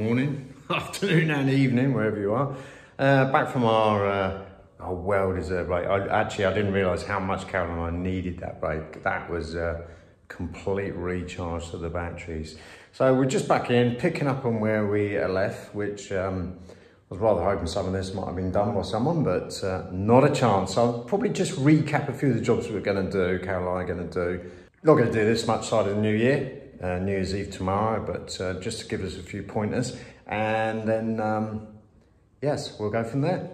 morning, afternoon and evening, wherever you are. Back from our well-deserved break. I didn't realise how much Carol and I needed that break. That was a complete recharge to the batteries. So we're just back in, picking up on where we left, which I was rather hoping some of this might have been done by someone, but not a chance. So I'll probably just recap a few of the jobs we're going to do, Carol and I are going to do. Not going to do this much side of the new year, New Year's Eve tomorrow, but just to give us a few pointers. And then, yes, we'll go from there.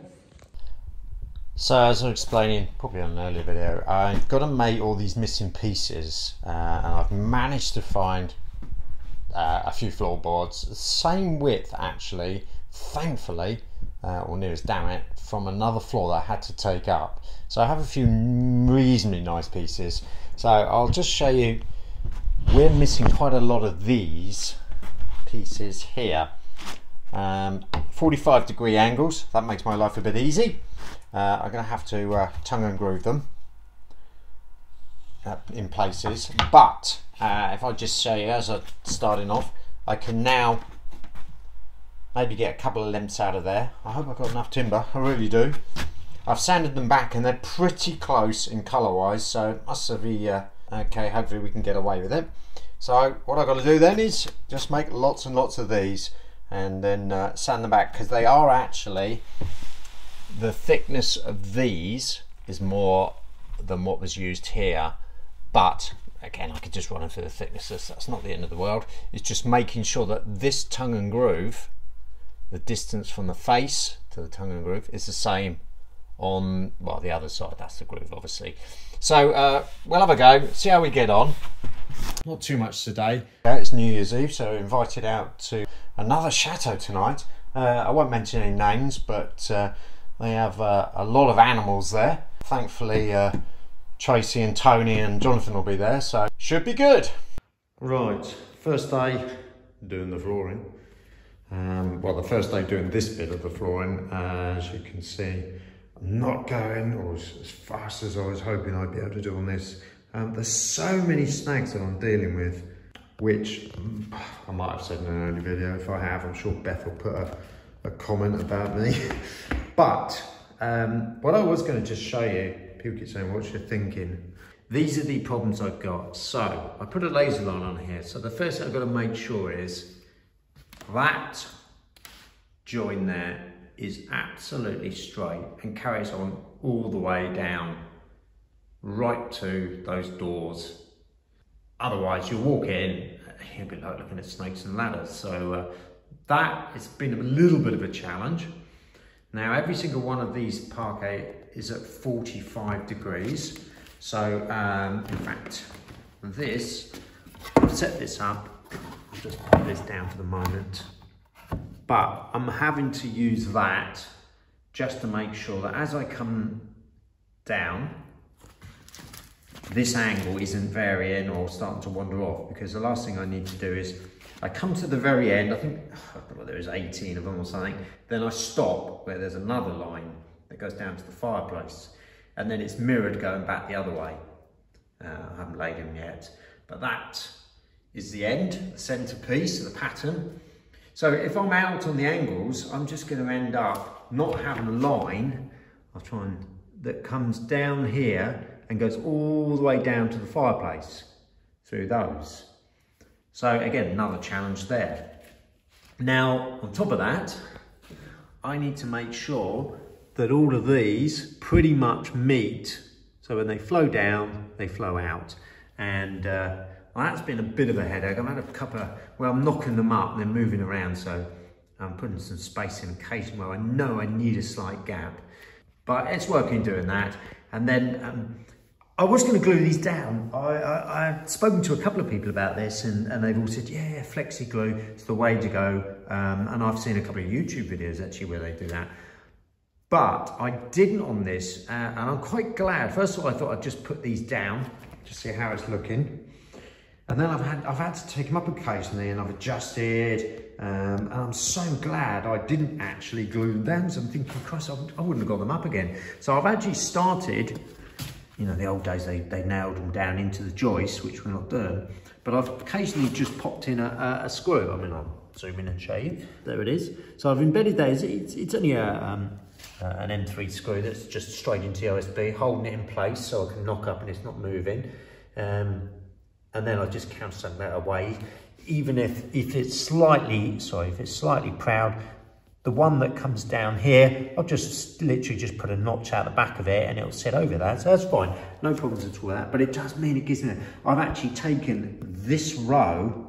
So as I was explaining, probably on an earlier video, I've got to make all these missing pieces, and I've managed to find a few floorboards, the same width actually, thankfully, or near as damn it, from another floor that I had to take up. So I have a few reasonably nice pieces. So I'll just show you, we're missing quite a lot of these pieces here. 45 degree angles, that makes my life a bit easy. I'm going to have to tongue and groove them in places, but if I just show you as I'm starting off, I can now maybe get a couple of lengths out of there. I hope I've got enough timber, I really do. I've sanded them back and they're pretty close in colour wise, so it must be okay, hopefully we can get away with it. So what I've got to do then is just make lots and lots of these and then sand them back, because they are actually, the thickness of these is more than what was used here, but again I could just run them through the thicknesses, that's not the end of the world. It's just making sure that this tongue and groove, the distance from the face to the tongue and groove, is the same on, well, the other side, that's the groove obviously. So we'll have a go, see how we get on. Not too much today, it's New Year's Eve, so we're invited out to another chateau tonight. I won't mention any names, but they have a lot of animals there. Thankfully Tracy and Tony and Jonathan will be there, so should be good. Right, first day doing the flooring. Well, the first day doing this bit of the flooring, as you can see, I'm not going or as fast as I was hoping I'd be able to do on this. There's so many snags that I'm dealing with, which I might have said in an earlier video. If I have, I'm sure Beth will put a comment about me. But what I was going to just show you, people keep saying, what's your thinking? These are the problems I've got. So I put a laser line on here. So the first thing I've got to make sure is that join there is absolutely straight and carries on all the way down right to those doors. Otherwise you'll walk in, you'll be like looking at snakes and ladders. So that has been a little bit of a challenge. Now every single one of these parquet is at 45 degrees. So in fact, this, I've set this up, just put this down for the moment, but I'm having to use that just to make sure that as I come down, this angle isn't varying or starting to wander off, because the last thing I need to do is I come to the very end, I think, oh, I thought there was 18 of them or something, then I stop where there's another line that goes down to the fireplace, and then it's mirrored going back the other way. I haven't laid them yet, but that is the end, the centerpiece of the pattern. So if I'm out on the angles, I'm just going to end up not having a line, I'll try and, that comes down here and goes all the way down to the fireplace through those. So again, another challenge there. Now, on top of that, I need to make sure that all of these pretty much meet. So when they flow down, they flow out. And well, that's been a bit of a headache. I've had a couple of, well, I'm knocking them up and they're moving around, so I'm putting some space in occasion where I know I need a slight gap. But it's working doing that. And then I was going to glue these down. I've spoken to a couple of people about this and they've all said, yeah, flexi glue is the way to go. And I've seen a couple of YouTube videos actually where they do that. But I didn't on this, and I'm quite glad. First of all, I thought I'd just put these down, just see how it's looking. And then I've had to take them up occasionally and I've adjusted, and I'm so glad I didn't actually glue them down. So I'm thinking, Christ, I wouldn't have got them up again. So I've actually started, you know, the old days they nailed them down into the joist, which we're not doing, but I've occasionally just popped in a screw. I mean, I'm zoom in and show you. There it is. So I've embedded that. It's only a, an M3 screw that's just straight into the OSB, holding it in place so I can knock up and it's not moving. And then I just counter that away. Even if it's slightly proud, the one that comes down here, I'll just literally just put a notch out the back of it and it'll sit over that. So that's fine, no problems at all with that. But it does mean it gives me, I've actually taken this row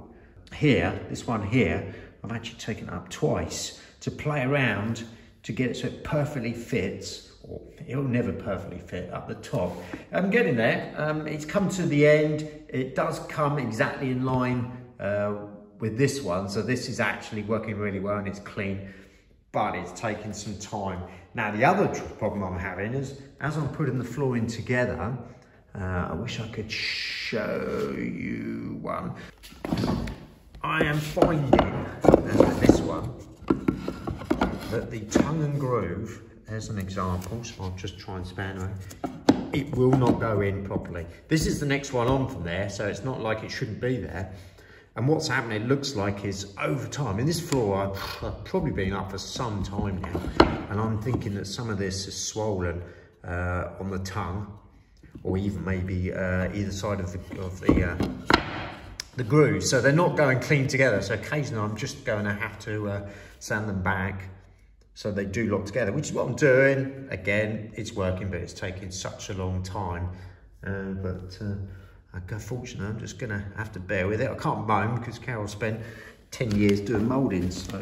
here, this one here, I've actually taken it up twice to play around to get it so it perfectly fits. Or it'll never perfectly fit up the top. I'm getting there, it's come to the end. It does come exactly in line with this one. So this is actually working really well and it's clean, but it's taking some time. Now, the other problem I'm having is, as I'm putting the flooring together, I wish I could show you one. I am finding, this one, that the tongue and groove, as an example, so I'll just try and span it. It will not go in properly. This is the next one on from there, so it's not like it shouldn't be there. And what's happening, it looks like, is over time, in this floor, I've probably been up for some time now, and I'm thinking that some of this is swollen on the tongue, or even maybe either side of the groove. So they're not going clean together. So occasionally I'm just going to have to sand them back so they do lock together, which is what I'm doing. Again, it's working, but it's taking such a long time. Unfortunately, I'm just gonna have to bear with it. I can't moan because Carol spent 10 years doing moulding, so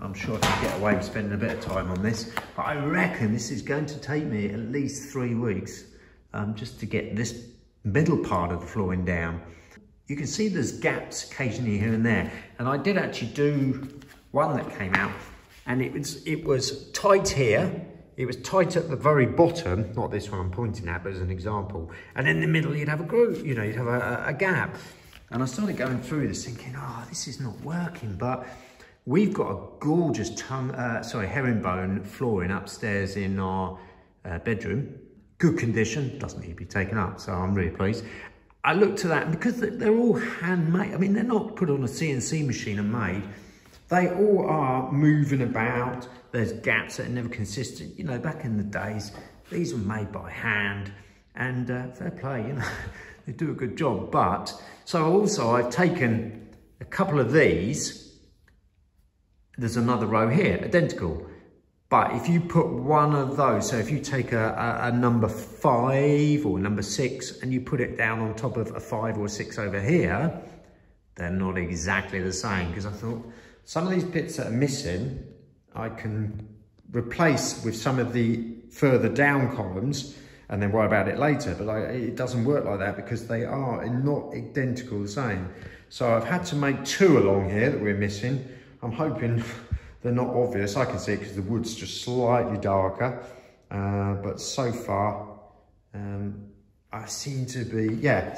I'm sure I can get away with spending a bit of time on this. But I reckon this is going to take me at least 3 weeks just to get this middle part of the flooring down. You can see there's gaps occasionally here and there. And I did actually do one that came out and it was tight here. It was tight at the very bottom, not this one I'm pointing at, but as an example. And in the middle, you'd have a groove, you know, you'd have a gap. And I started going through this thinking, oh, this is not working, but we've got a gorgeous herringbone flooring upstairs in our bedroom. Good condition, doesn't need to be taken up, so I'm really pleased. I looked to that, and because they're all handmade, I mean, they're not put on a CNC machine and made. They all are moving about. There's gaps that are never consistent. You know, back in the days, these were made by hand and fair play, you know, they do a good job. But, so also I've taken a couple of these. There's another row here, identical. But if you put one of those, so if you take a number 5 or number 6 and you put it down on top of a 5 or 6 over here, they're not exactly the same, because I thought, some of these bits that are missing, I can replace with some of the further down columns and then worry about it later. But like, it doesn't work like that because they are not identical the same. So I've had to make 2 along here that we're missing. I'm hoping they're not obvious. I can see it because the wood's just slightly darker. But so far, I seem to be a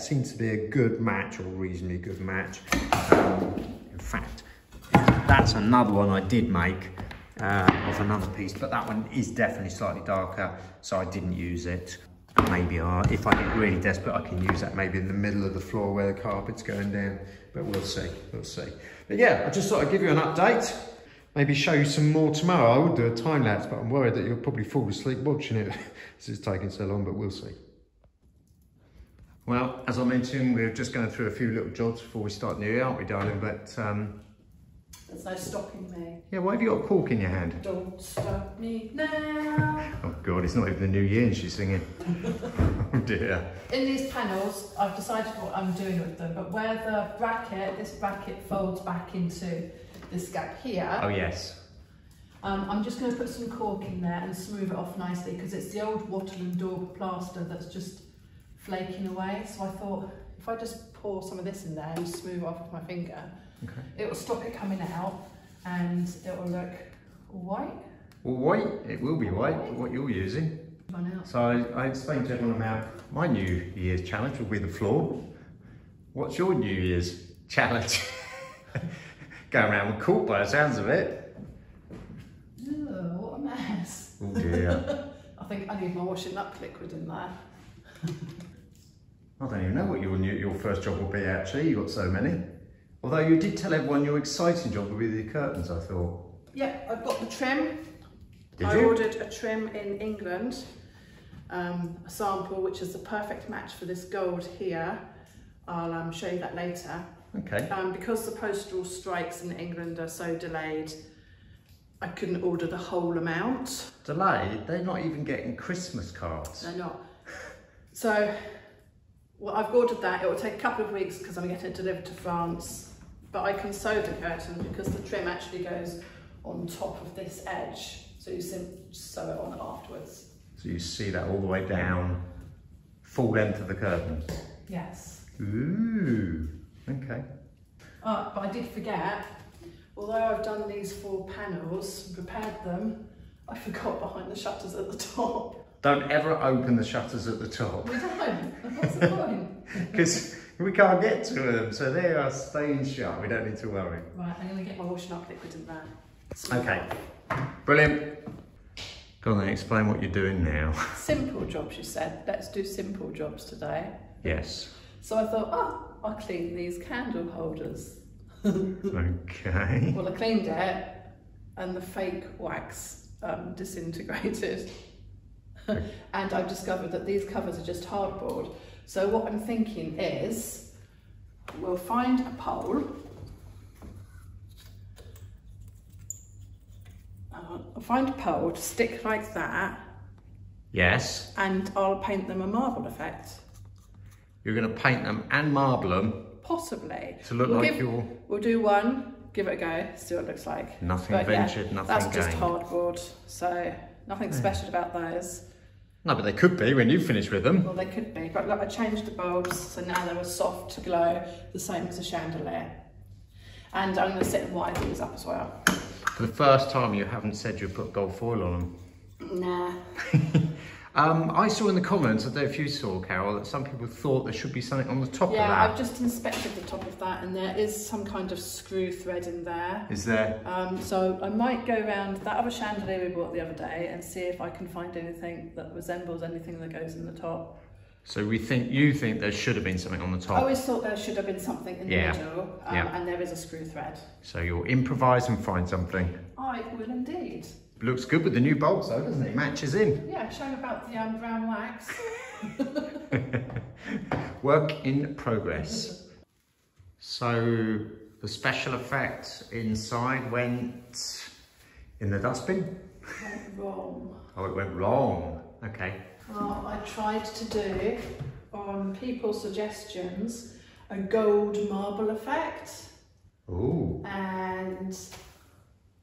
good match, or reasonably good match. In fact, that's another one I did make of another piece, but that one is definitely slightly darker, so I didn't use it. Maybe if I get really desperate, I can use that maybe in the middle of the floor where the carpet's going down, but we'll see, we'll see. But yeah, I just thought I'd give you an update, maybe show you some more tomorrow. I would do a time lapse, but I'm worried that you'll probably fall asleep watching it. This is taking so long, but we'll see. Well, as I mentioned, we're just going through a few little jobs before we start the new year, aren't we, darling? But there's no stopping me. Yeah, why have you got a cork in your hand? Don't stop me now. Oh God, it's not even the new year and she's singing. Oh dear. In these panels, I've decided what I'm doing with them, but where the bracket, this bracket folds back into this gap here. Oh yes. I'm just going to put some cork in there and smooth it off nicely, because it's the old wattle and daub plaster that's just flaking away. So I thought, if I just pour some of this in there and smooth it off with my finger, okay, it will stop it coming out and it will look white. Well, white, it will be white, what you're using. So I explained to everyone about my New Year's challenge will be the floor. What's your New Year's challenge? Going around with cork by the sounds of it. Ew, what a mess. Oh dear. I think I need my washing up liquid in there. I don't even know what your first job will be, actually. You've got so many. Although you did tell everyone your exciting job would be the curtains, I thought. Yeah, I've got the trim. I ordered a trim in England, a sample, which is the perfect match for this gold here. I'll show you that later. Okay. Because the postal strikes in England are so delayed, I couldn't order the whole amount. Delayed? They're not even getting Christmas cards. They're not. So, well, I've ordered that. It will take a couple of weeks because I'm getting it delivered to France. But I can sew the curtain because the trim actually goes on top of this edge. So you just sew it on afterwards. So you see that all the way down, full length of the curtain? Yes. Ooh, okay. But I did forget, although I've done these four panels and prepared them, I forgot behind the shutters at the top. Don't ever open the shutters at the top. We don't, what's the point? Because we can't get to them, so they are staying shut, we don't need to worry. Right, I'm gonna get my washing up liquid in there. Okay. Brilliant. Go on then, explain what you're doing now. Simple jobs, you said. Let's do simple jobs today. Yes. So I thought, oh, I'll clean these candle holders. Okay. Well, I cleaned it and the fake wax disintegrated. And I've discovered that these covers are just hardboard. So what I'm thinking is, we'll find a pole. I'll find a pole to stick like that. Yes. And I'll paint them a marble effect. You're going to paint them and marble them? Possibly. To look like you're... We'll do one, give it a go, see what it looks like. Nothing ventured, nothing gained. That's just hardboard, so nothing special about those. No, but they could be when you finish with them. Well, they could be, but look, I changed the bulbs, so now they were soft to glow, the same as a chandelier. And I'm going to sit and wire these up as well. For the first time, you haven't said you put gold foil on them. Nah. I saw in the comments, I don't know if you saw, Carol, that some people thought there should be something on the top of that. Yeah, I've just inspected the top of that and there is some kind of screw thread in there. Is there? So I might go around that other chandelier we bought the other day and see if I can find anything that resembles anything that goes in the top. So you think there should have been something on the top? I always thought there should have been something in the middle, and there is a screw thread. So you'll improvise and find something. I will indeed. Looks good with the new bolts though, doesn't it? Matches in. Yeah, showing about the brown wax. Work in progress. So the special effect inside went in the dustbin? It went wrong. Oh, it went wrong. Okay. Well, I tried to do, on people's suggestions, a gold marble effect. Ooh. And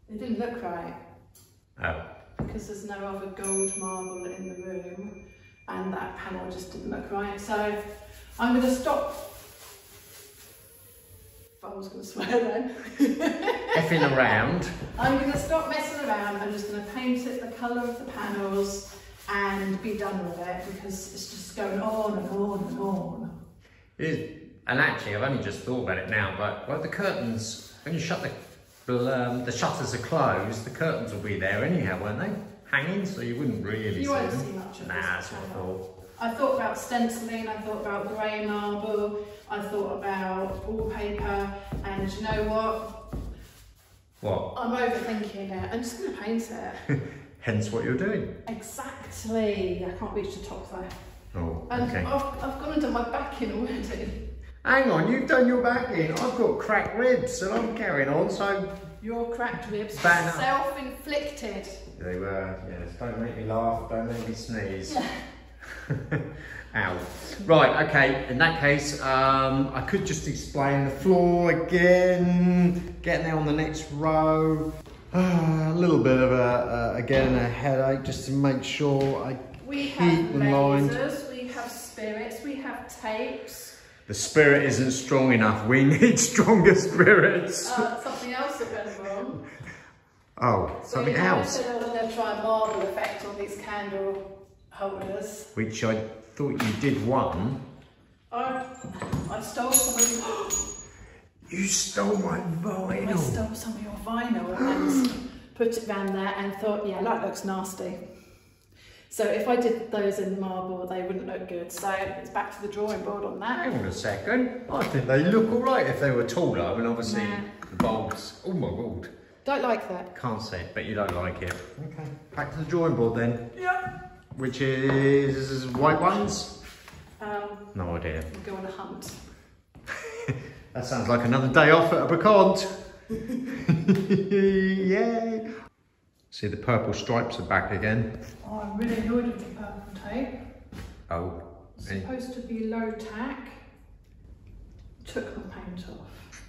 it didn't look right. Oh. Because there's no other gold marble in the room, and that panel just didn't look right. So I'm going to stop. I was going to swear then. Effing around. I'm going to stop messing around. I'm just going to paint it the colour of the panels and be done with it, because it's just going on and on and on. It is, and actually I've only just thought about it now, but well, the curtains, when you shut the shutters are closed, the curtains will be there anyhow, won't they? Hanging, so you wouldn't really see them. You won't see much of this. Nah, that's what I thought. I thought about stenciling, I thought about grey marble, I thought about wallpaper, and you know what? What? I'm overthinking it. I'm just going to paint it. Hence what you're doing. Exactly. I can't reach the top though. Oh, okay. And I've gone and done my backing already. Hang on, you've done your backing. I've got cracked ribs and I'm carrying on, so... Your cracked ribs were self-inflicted. They were, yes. Don't make me laugh, don't make me sneeze. Ow. Right, okay, in that case, I could just explain the floor again. Getting there on the next row. A little bit of a headache just to make sure I keep them lined. We have lasers, we have spirits, we have tapes. The spirit isn't strong enough. We need stronger spirits. Something else that went wrong. Oh, something else. I said I was going to try a marble effect on these candle holders. Which I thought you did one. I stole something. You stole my vinyl. I stole some of your vinyl and put it around there and thought, yeah, that looks nasty. So if I did those in marble, they wouldn't look good. So it's back to the drawing board on that. Hang on a second. I think they look all right if they were taller. I mean, obviously, the bulbs. Oh my God. Don't like that. Can't see it, but you don't like it. Okay. Back to the drawing board then. Yeah. Which is white ones? No idea. We'll go on a hunt. That sounds like another day off at a bricante. Yay. See, the purple stripes are back again. Oh, I'm really annoyed with the purple tape. Oh. It's supposed to be low tack. Took the paint off.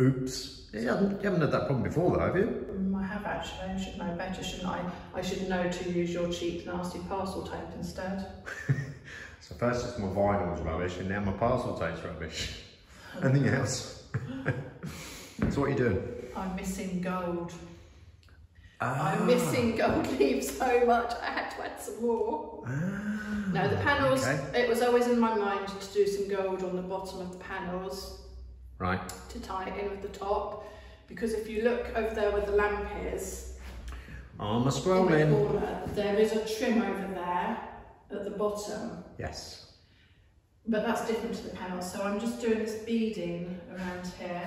Oops. You haven't had that problem before though, have you? I have actually. I should know better, shouldn't I? I should know to use your cheap, nasty parcel tape instead. So first it's my vinyl's rubbish and now my parcel tape's rubbish. Anything else? So what are you doing? I'm missing gold. Ah. I'm missing gold leaves so much, I had to add some more. Ah, no, the panels, okay. It was always in my mind to do some gold on the bottom of the panels. Right. To tie it in with the top. Because if you look over there where the lamp is, I'm a scrolling. In the corner, there is a trim over there at the bottom. Yes. But that's different to the panel, so I'm just doing this beading around here.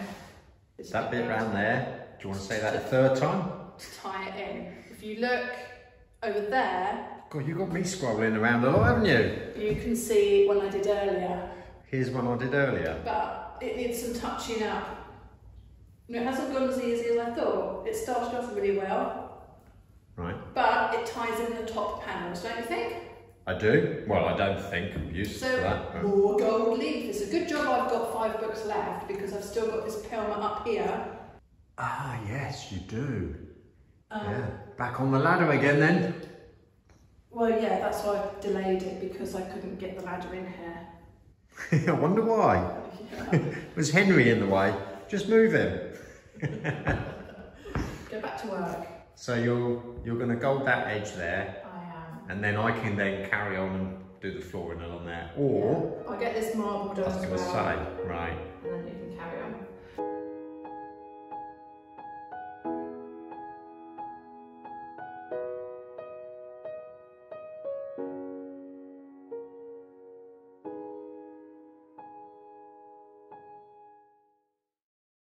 It's that bit around there. Do you want to say that a third time? To tie it in. If you look over there... God, you got me scrolling around a lot, haven't you? You can see one I did earlier. Here's one I did earlier. But it needs some touching up. No, it hasn't gone as easy as I thought. It started off really well. Right. But it ties in the top panels, don't you think? I do. Well, I don't think I'm used to that. But... more gold leaf. It's a good job I've got 5 books left because I've still got this Pelma up here. Ah, yes, you do. Yeah. Back on the ladder again then. Well, yeah, that's why I delayed it because I couldn't get the ladder in here. I wonder why. Yeah. Was Henry in the way? Just move him. Go back to work. So you're going to gold that edge there. And then I can then carry on and do the flooring along there. Or... I'll get this marble done as well. I was going to say, right. And then you can carry on.